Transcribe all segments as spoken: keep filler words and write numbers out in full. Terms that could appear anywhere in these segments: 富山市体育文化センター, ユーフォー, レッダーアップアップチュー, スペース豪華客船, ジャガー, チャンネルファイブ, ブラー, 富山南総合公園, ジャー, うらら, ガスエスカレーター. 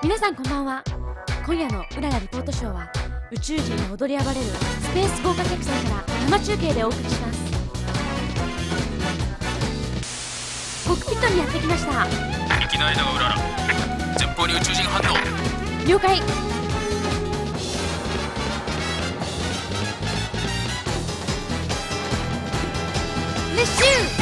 皆さんこんばんは。今夜のうららリポートショーは宇宙人が踊り暴れるスペース豪華客船から生中継でお送りします。コックピットにやってきました。機内だがうらら、前方に宇宙人反応。了解。レッシュー。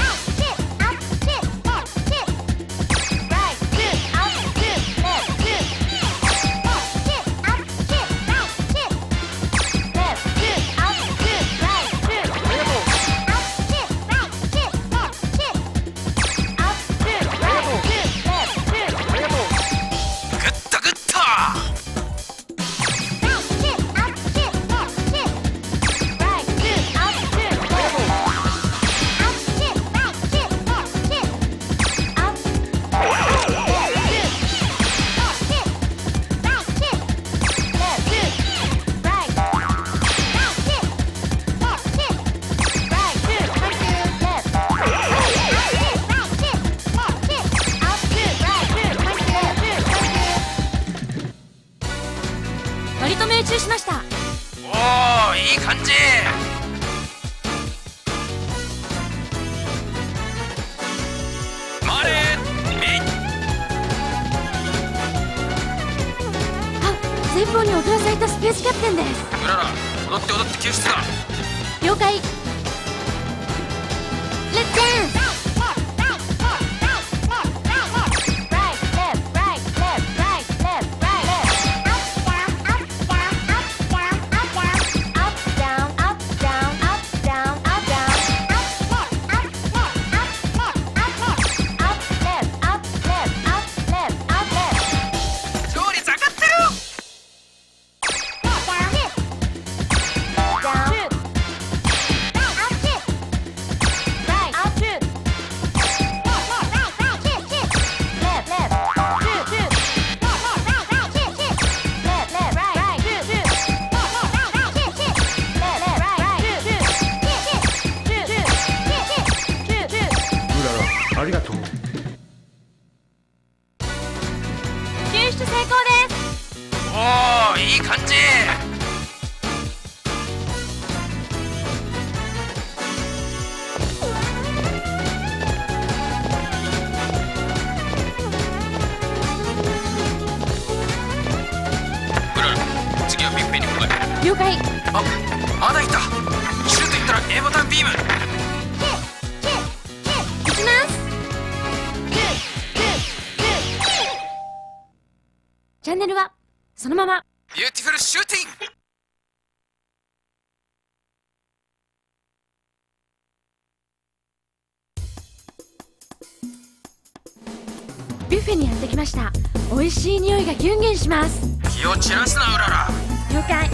ました。美味しい匂いがギュンギュンします。気を散らすな、うらら。了解。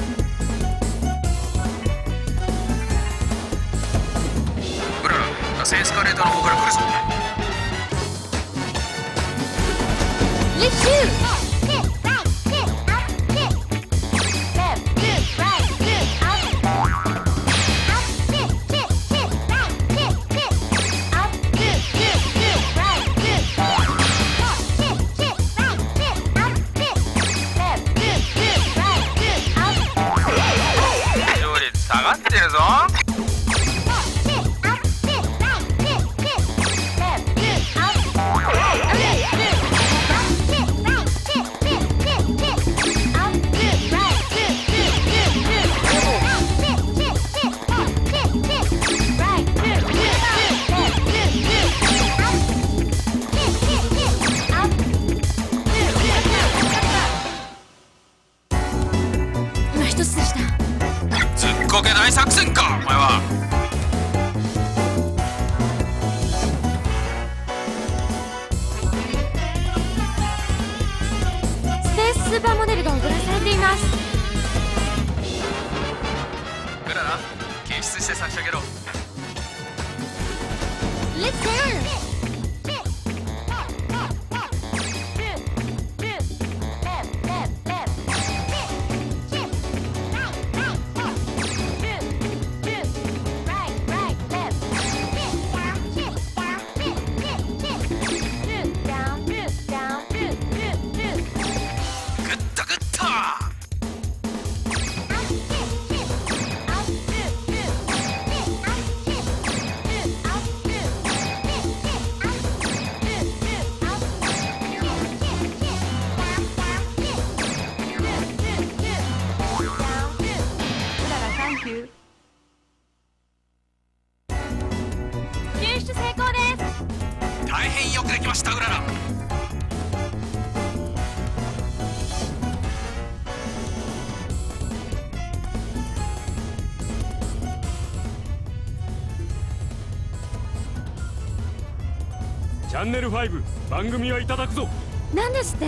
うらら、ガスエスカレーターの方から来るぞ。レッツゴー。スーパーモデルが踊らされています。うらら、救出して差し上げろ。レッツダンス。大変よくできました、うらら。チャンネルファイブ、番組はいただくぞ。なんですって。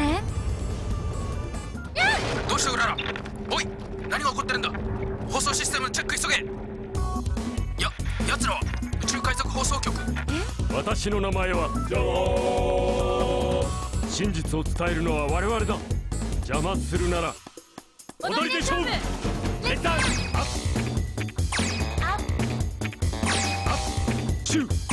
どうした、うらら。おい、何が起こってるんだ。放送システムのチェック急げ。や、奴らは宇宙海賊放送局。え、私の名前はジャー。真実を伝えるのは我々だ。邪魔するなら踊りで勝負。レッダーアップアップチュー。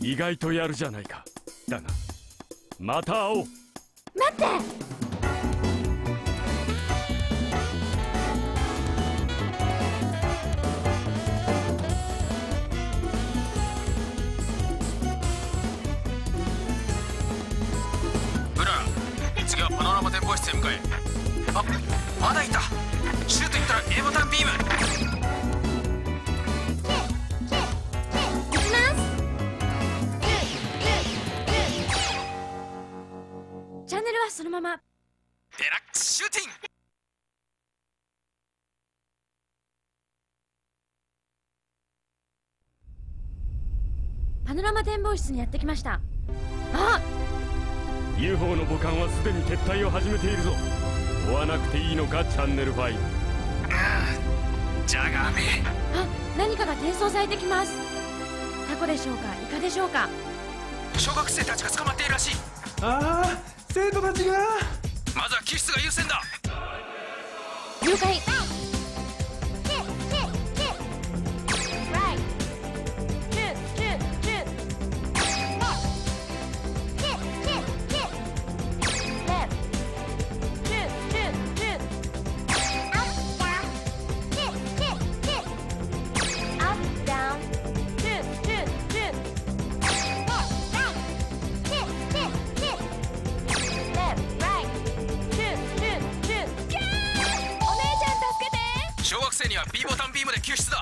意外とやるじゃないか。だがまた会おう。待って、ブラー、次はパノラマ展望室へ向かえ。あ、まだいた。シュートいったら A ボタンビーム。そのままデラックスシューティング。パノラマ展望室にやってきました。あっ、 ユーフォー の母艦はすでに撤退を始めているぞ。追わなくていいのか、チャンネルファイブ。ジャガーめ。あ、何かが転送されてきます。タコでしょうか、イカでしょうか。小学生たちが捕まっているらしい。ああ、生徒たちが。まずは救出が優先だ。了解。生には B ボタンビームで救出だ。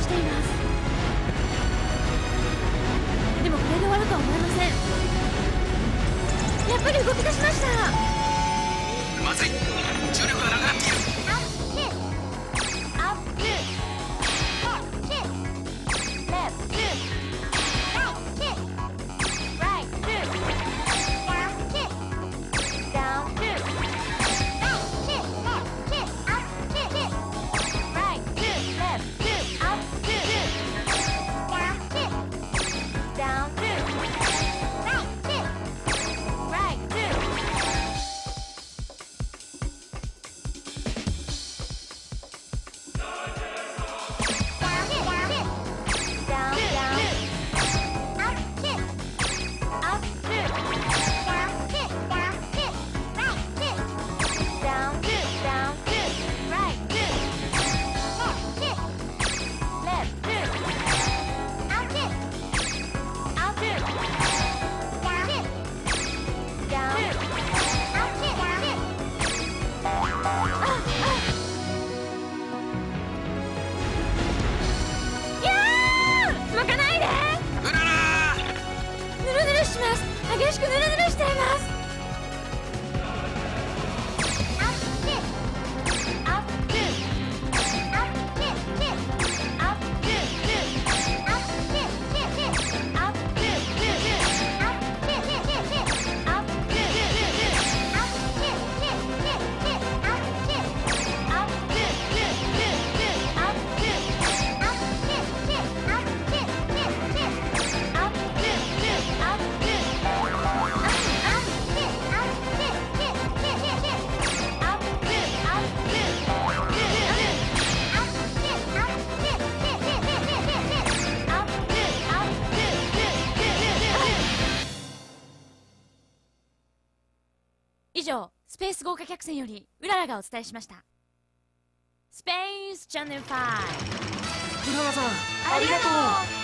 しています。でもこれで終わるとは思えません。やっぱり動き出しました。まずい、重力がなくなっている。激しくぬるぬるしています。以上、スペース豪華客船よりうららがお伝えしました。スペースチャンネルファイブ、うららさんありがとう。